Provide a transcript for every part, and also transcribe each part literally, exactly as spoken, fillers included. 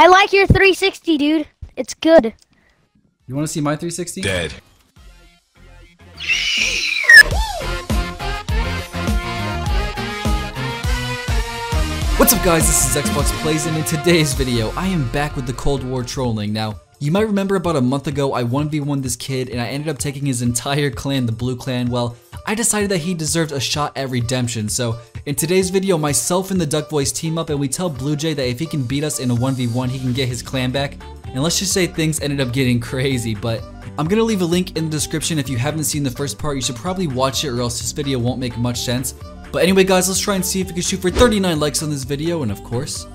I like your three sixty, dude. It's good. You want to see my three sixty? Dead. What's up, guys? This is Xbox Plays, and in today's video, I am back with the Cold War trolling. Now, you might remember about a month ago, I one v one this kid, and I ended up taking his entire clan, the Blue Clan. Well, I decided that he deserved a shot at redemption, so in today's video, myself and the Duck Boys team up and we tell Blue Jay that if he can beat us in a one v one, he can get his clan back. And let's just say things ended up getting crazy, but I'm gonna leave a link in the description. If you haven't seen the first part, you should probably watch it or else this video won't make much sense. But anyway, guys, let's try and see if we can shoot for thirty-nine likes on this video, and of course,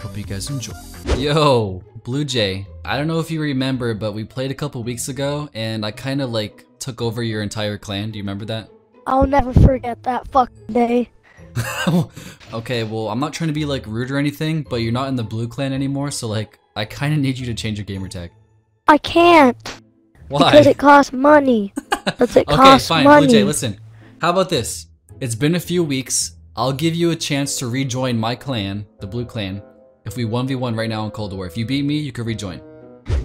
hope you guys enjoy. Yo, Blue Jay, I don't know if you remember, but we played a couple weeks ago and I kinda like took over your entire clan. Do you remember that? I'll never forget that fucking day. Okay, well, I'm not trying to be like rude or anything, but you're not in the Blue Clan anymore, so like I kind of need you to change your gamertag. I can't. Why? Because it costs money. That's it. Okay, costs fine. Money. Blue Jay, listen. How about this? It's been a few weeks. I'll give you a chance to rejoin my clan, the Blue Clan, if we one v one right now in Cold War. If you beat me, you can rejoin.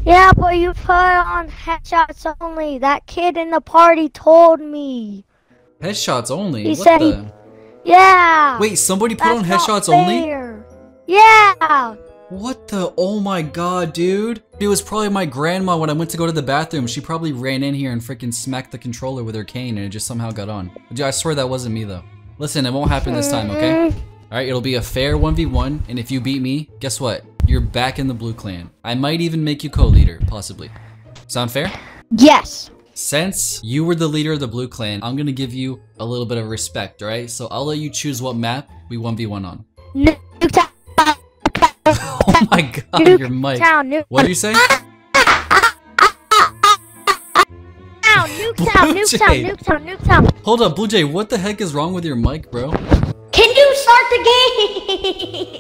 Yeah, but you put on headshots only. That kid in the party told me. Headshots only. He what said the? He Yeah! Wait, somebody put on headshots only? Yeah! What the? Oh my god, dude. It was probably my grandma when I went to go to the bathroom. She probably ran in here and freaking smacked the controller with her cane and it just somehow got on. Dude, I swear that wasn't me though. Listen, it won't happen this time, okay? Alright, it'll be a fair one v one, and if you beat me, guess what? You're back in the Blue Clan. I might even make you co-leader, possibly. Sound fair? Yes! Since you were the leader of the Blue Clan, I'm gonna give you a little bit of respect, alright? So I'll let you choose what map we one v one on. Nuketown. Oh my god, Nuketown, your mic. Nuketown. What did you say? Nuketown, Nuketown, Nuketown, Nuketown. Hold up, Blue Jay, what the heck is wrong with your mic, bro? Can you start the game?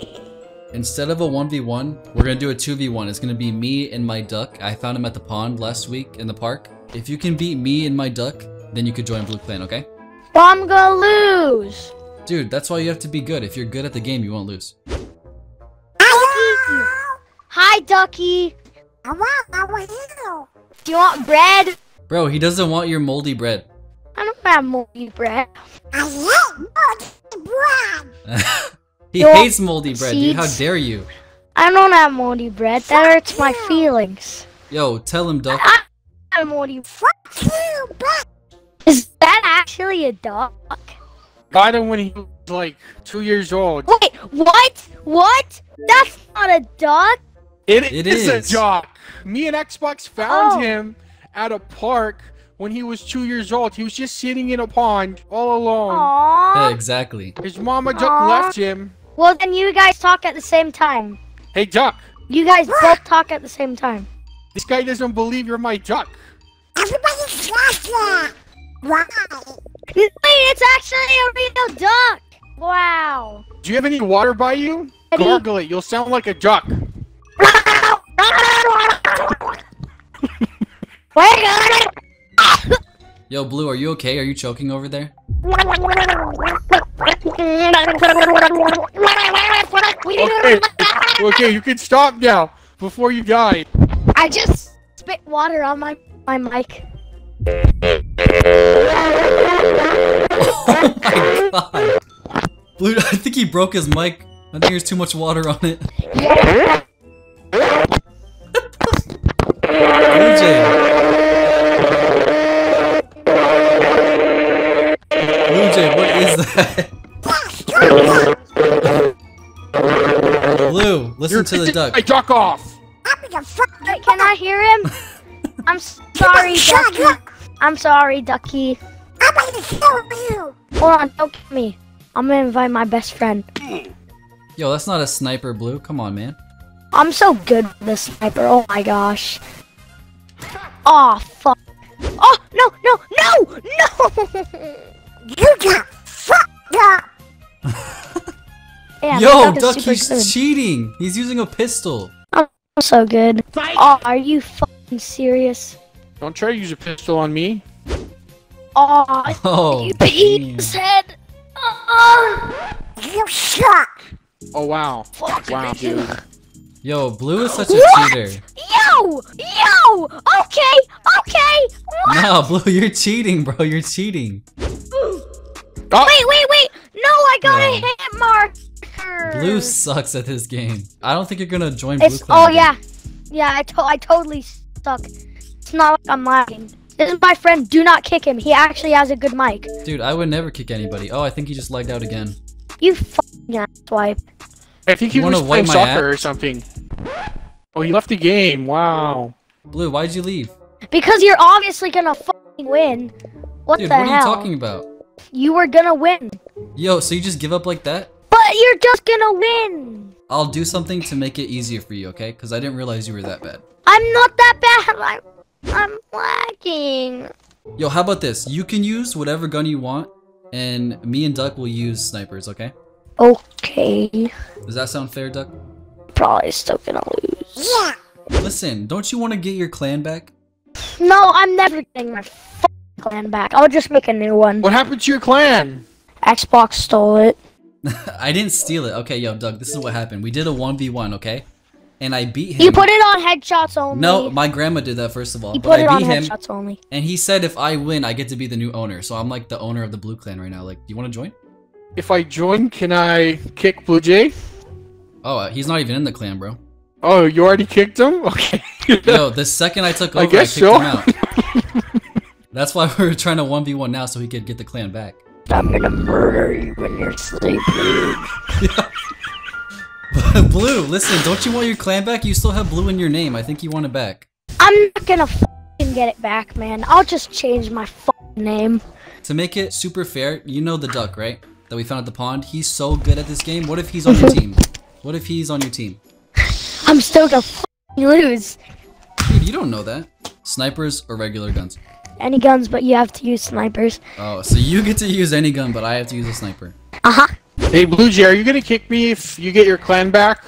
Instead of a one v one, we're gonna do a two v one. It's gonna be me and my duck. I found him at the pond last week in the park. If you can beat me and my duck, then you could join Blue Clan, okay? I'm gonna lose! Dude, that's why you have to be good. If you're good at the game, you won't lose. Hi, Ducky! I want, I want you! Do you want bread? Bro, he doesn't want your moldy bread. I don't have moldy bread. I hate moldy bread! He you hates moldy bread, seeds? Dude. How dare you? I don't have moldy bread. That Fuck hurts you. My feelings. Yo, tell him, Duck. I Moldy. Is that actually a dog? Got him when he was like two years old. Wait, what? What? That's not a dog? It, it is, is a dog. Me and Xbox found oh. him at a park when he was two years old. He was just sitting in a pond all alone. Aww. Yeah, exactly. His mama Duck Aww. left him. Well, then you guys talk at the same time. Hey, Duck. You guys both talk at the same time. This guy doesn't believe you're my duck. Everybody's lost that. Why? Wait, it's actually a real duck. Wow. Do you have any water by you? Any? Gargle it. You'll sound like a duck. Yo, Blue, are you okay? Are you choking over there? Okay, okay, you can stop now before you die. I just spit water on my my mic. Oh my god. Blue, I think he broke his mic. I think there's too much water on it. Yeah. Blue Jay. Blue Jay, what is that? Blue, listen You're to the duck. I duck off. Can I hear him? I'm sorry, Ducky. I'm sorry, Ducky. I'm gonna kill you. Hold on, don't kill me. I'm gonna invite my best friend. Yo, that's not a sniper, Blue. Come on, man. I'm so good with the sniper. Oh my gosh. Oh fuck. Oh no, no, no, no! You got fucked up. Yeah, yo, Duck, duck he's good. Cheating. He's using a pistol. So good. Oh, are you fucking serious? Don't try to use a pistol on me. Aw, oh, you beat his head. Oh, you suck. Oh, wow. Fuck wow, dude. Yo, Blue is such a what? cheater. Yo! Yo! Okay! Okay! What? No, Blue, you're cheating, bro. You're cheating. Oh. Wait, wait, wait! No, I got no. a hit marker! Blue sucks at this game. I don't think you're gonna join it's, Blue Clan. Oh, yeah. Yeah, I, to I totally suck. It's not like I'm lagging. This is my friend. Do not kick him. He actually has a good mic. Dude, I would never kick anybody. Oh, I think he just lagged out again. You fucking asswipe. I think he was playing soccer or something. Oh, he left the game. Wow. Blue, why'd you leave? Because you're obviously gonna fucking win. What the hell? Dude, what are you talking about? You were gonna win. Yo, so you just give up like that? But you're just gonna win. I'll do something to make it easier for you, okay? Because I didn't realize you were that bad. I'm not that bad. I'm, I'm lagging. Yo, how about this? You can use whatever gun you want, and me and Duck will use snipers, okay? Okay. Does that sound fair, Duck? Probably still gonna lose. Yeah. Listen, don't you want to get your clan back? No, I'm never getting my f***ing clan back. I'll just make a new one. What happened to your clan? Xbox stole it. I didn't steal it. Okay, yo, Duck, this is what happened. We did a one v one, okay? And I beat him. You put it on headshots only. No, my grandma did that, first of all. You put but it I beat on headshots him, only. And he said if I win, I get to be the new owner. So I'm like the owner of the Blue Clan right now. Like, do you want to join? If I join, can I kick Blue Jay? Oh, uh, he's not even in the clan, bro. Oh, you already kicked him? Okay. Yo, the second I took over, I, guess I kicked so. him out. That's why we're trying to one v one now so he could get the clan back. I'm gonna murder you when you're sleeping. Blue, listen, don't you want your clan back? You still have Blue in your name. I think you want it back. I'm not gonna f***ing get it back, man. I'll just change my f***ing name. To make it super fair, you know the Duck, right? That we found at the pond. He's so good at this game. What if he's on your team? What if he's on your team? I'm still gonna f***ing lose. Dude, you don't know that. Snipers or regular guns? Any guns, but you have to use snipers. Oh, so you get to use any gun, but I have to use a sniper. Uh-huh. Hey, Blue Jay, are you gonna kick me if you get your clan back?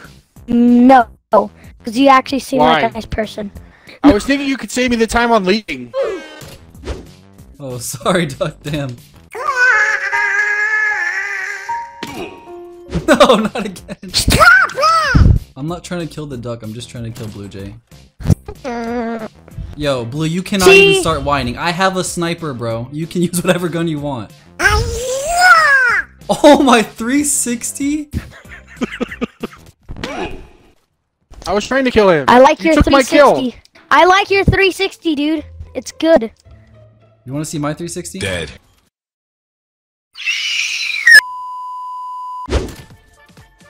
No, because you actually seem Why? like a nice person. I was thinking you could save me the time on leaving. Oh, sorry, Duck, damn. No, not again. Stop it! I'm not trying to kill the Duck, I'm just trying to kill Blue Jay. Yo, Blue, you cannot See? even start whining. I have a sniper, bro. You can use whatever gun you want. I oh, my three sixty? I was trying to kill him. I like you your three sixty. I like your three sixty, dude. It's good. You want to see my three sixty? Dead.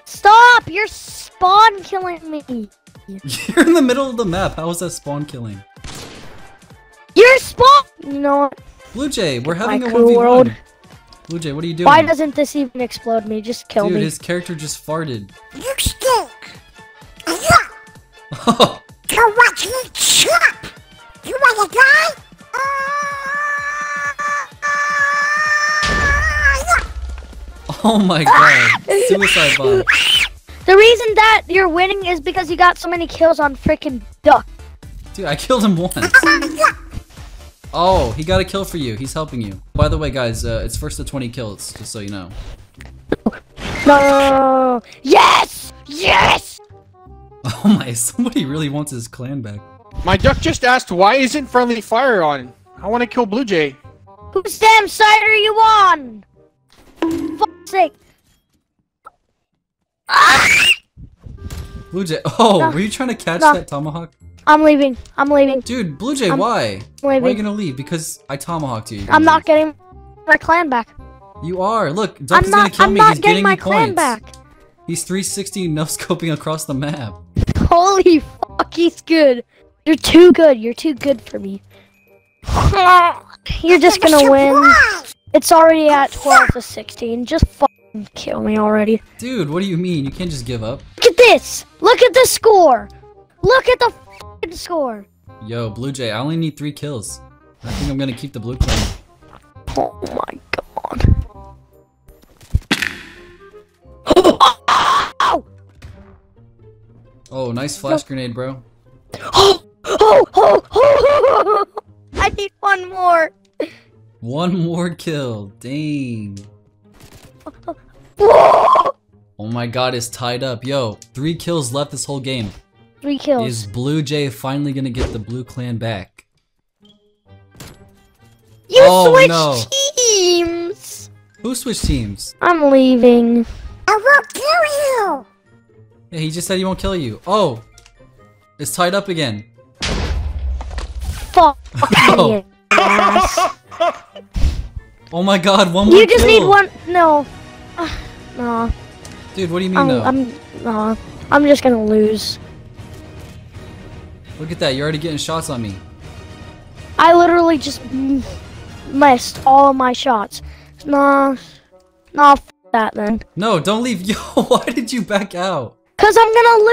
Stop! You're spawn killing me. You're in the middle of the map. How is that spawn killing? You're spawn. You know what? Blue Jay, we're having my a cool one v one. World. Blue Jay, what are you doing? Why doesn't this even explode me? Just kill Dude, me. Dude, his character just farted. You stink. Oh. Come watch me chop. You wanna die? Oh my god. Suicide bomb. The reason that you're winning is because you got so many kills on freaking Duck. Dude, I killed him once. Oh, he got a kill for you. He's helping you. By the way, guys, uh, it's first to twenty kills, just so you know. No! Yes! Yes! Oh my, somebody really wants his clan back. My Duck just asked, why isn't friendly fire on? I want to kill Blue Jay. Whose damn side are you on? For fuck's sake. Blue Jay, oh, no. were you trying to catch no. that tomahawk? I'm leaving. I'm leaving. Dude, Blue Jay, I'm why? Leaving. Why are you gonna leave? Because I tomahawked you. I'm not leave. getting my clan back. You are. Look, Duck is gonna kill I'm me. Not He's getting, getting my clan points. back. He's three sixty no scoping across the map. Holy fuck, he's good. You're too good. You're too good for me. You're just gonna win. It's already at twelve to sixteen. Just fucking kill me already. Dude, what do you mean? You can't just give up. Look at this! Look at the score! Look at the fucking score! Yo, Blue Jay, I only need three kills. I think I'm gonna keep the Blue Clan. Oh my god. Oh, oh nice flash no. grenade, bro. Oh, oh, oh, oh, oh. I need one more. One more kill, dang. Whoa! Oh my god, it's tied up. Yo, three kills left this whole game. Three kills. Is Blue Jay finally gonna get the Blue Clan back? You oh, switched no. teams! Who switched teams? I'm leaving. I won't kill you! Yeah, he just said he won't kill you. Oh! It's tied up again. Fuck oh. Oh my god, one more You just kill. need one- no. Uh, no. Dude, what do you mean I'm, though? I'm- no. I'm just gonna lose. Look at that, you're already getting shots on me. I literally just missed all of my shots. Nah, nah, f that then. No, don't leave. Yo, why did you back out? Cause I'm gonna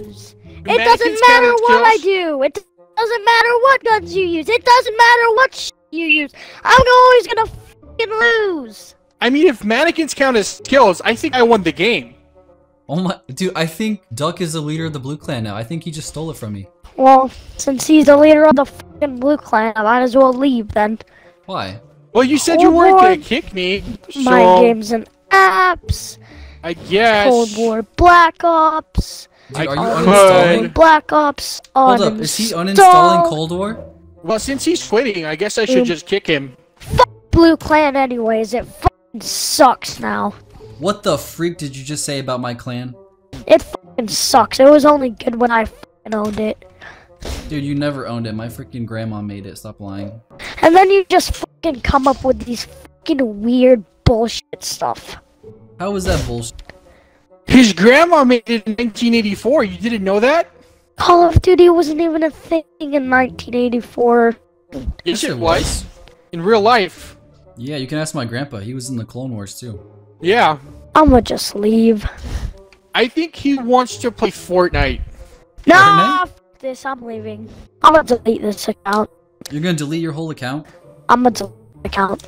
lose. It doesn't matter what I do. It doesn't matter what guns you use. It doesn't matter what sh you use. I'm always gonna f***ing lose. I mean, if mannequins count as kills, I think I won the game. Oh my, dude, I think Duck is the leader of the Blue Clan now. I think he just stole it from me. Well, since he's the leader of the f***ing Blue Clan, I might as well leave then. Why? Well, you said Cold you weren't War, gonna kick me, so... My games and apps. I guess. Cold War, Black Ops. Dude, are you uninstalling? Black Ops, Hold uninstall. up, is he uninstalling Cold War? Well, since he's quitting, I guess I should um, just kick him. F*** Blue Clan anyways, it f***ing sucks now. What the freak did you just say about my clan? It f***ing sucks, it was only good when I f***ing owned it. Dude, you never owned it. My freaking grandma made it. Stop lying. And then you just fucking come up with these fucking weird bullshit stuff. How was that bullshit? His grandma made it in nineteen eighty-four. You didn't know that? Call of Duty wasn't even a thing in nineteen eighty-four. Yes, it was. In real life. Yeah, you can ask my grandpa. He was in the Clone Wars, too. Yeah. I'm gonna just leave. I think he wants to play Fortnite. No! Fortnite? This, I'm leaving. I'm gonna delete this account. You're gonna delete your whole account? I'm gonna delete the account.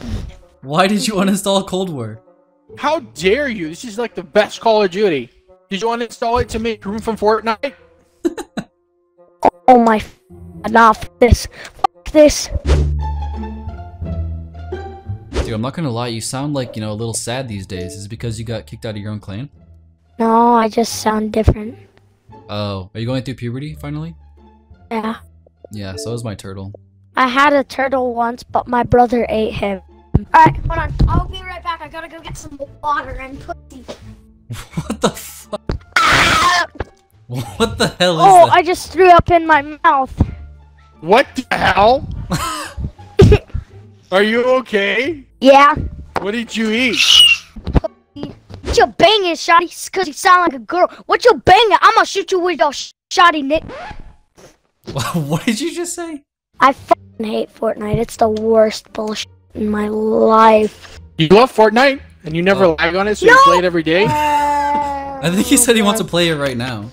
Why did you uninstall Cold War? How dare you? This is like the best Call of Duty. Did you uninstall it to make room from Fortnite? Oh my f nah, f this. F this. Dude, I'm not gonna lie, you sound like, you know, a little sad these days. Is it because you got kicked out of your own clan? No, I just sound different. Oh, are you going through puberty finally? Yeah. Yeah, so is my turtle. I had a turtle once, but my brother ate him. Alright, hold on. I'll be right back. I gotta go get some water and pussy. What the fuck? What the hell is oh, that? Oh, I just threw up in my mouth. What the hell? Are you okay? Yeah. What did you eat? What you banging, shotty? Cause you sound like a girl. What you banging? I'ma shoot you with your sh shotty, Nick. What did you just say? I fucking hate Fortnite. It's the worst bullshit in my life. You love Fortnite? And you never oh. lag on it, so no! you play it every day? Uh, I think he said he wants to play it right now.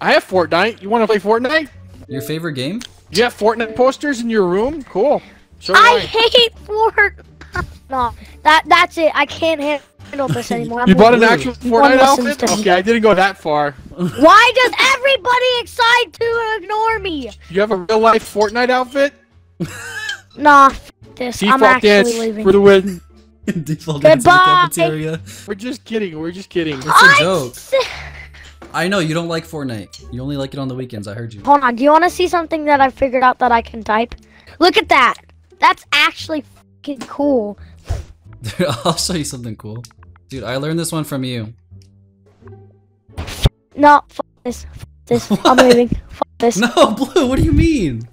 I have Fortnite. You want to play Fortnite? Your favorite game? You have Fortnite posters in your room? Cool. So I, I hate Fortnite. No, that, that's it. I can't hit. This anymore. You bought an actual Fortnite outfit? Okay, I didn't go that far. Why does everybody excite to ignore me? You have a real life Fortnite outfit? Nah, f this. Default I'm actually dance leaving. For the win. Default dance in the cafeteria. We're just kidding. We're just kidding. It's a I'm joke. I know you don't like Fortnite. You only like it on the weekends. I heard you. Hold on. Do you want to see something that I figured out that I can type? Look at that. That's actually fucking cool. Dude, I'll show you something cool. Dude, I learned this one from you. No, f this. F this. I'm leaving. F this. No, Blue, what do you mean?